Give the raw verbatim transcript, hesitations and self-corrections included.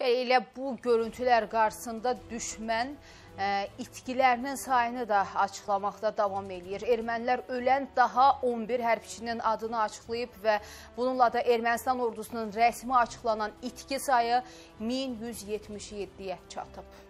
Və elə bu görüntülər qarşısında düşmən itkilərinin sayını da açıqlamaqda davam edir. Ermənilər ölən daha on bir hərbçinin adını açıqlayıb və bununla da Ermənistan ordusunun rəsmi açıqlanan itki sayı min yüz yetmiş yeddiyə çatıb.